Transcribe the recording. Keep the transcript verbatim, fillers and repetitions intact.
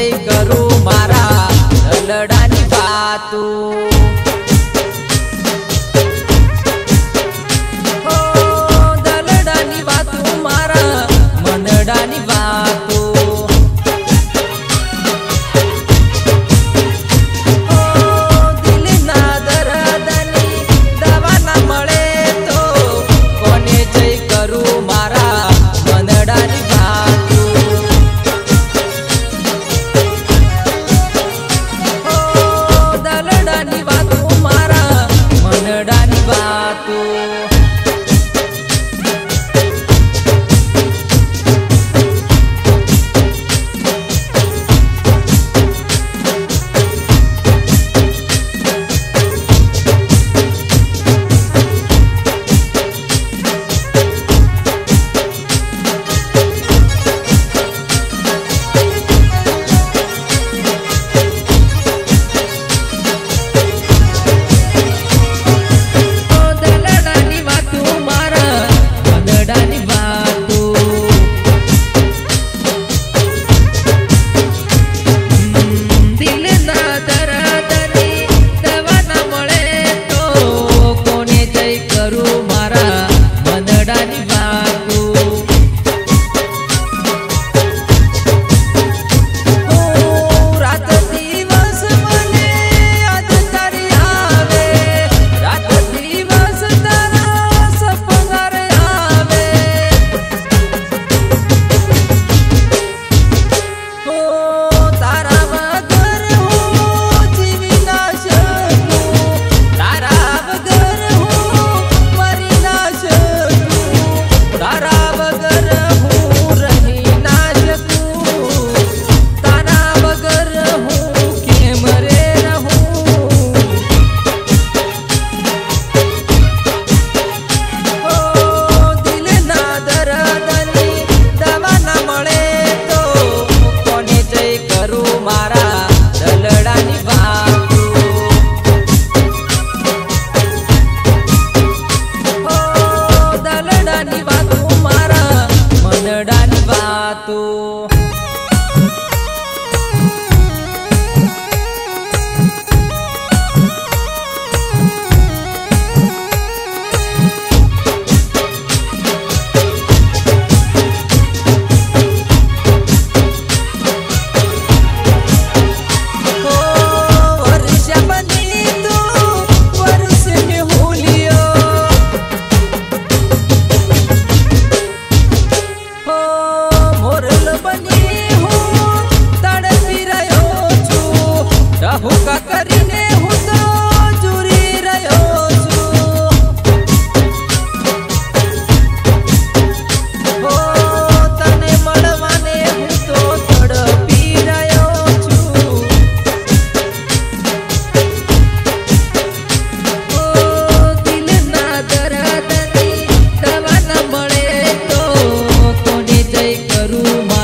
नहीं करूं मारा लड़ानी बातू। Rumah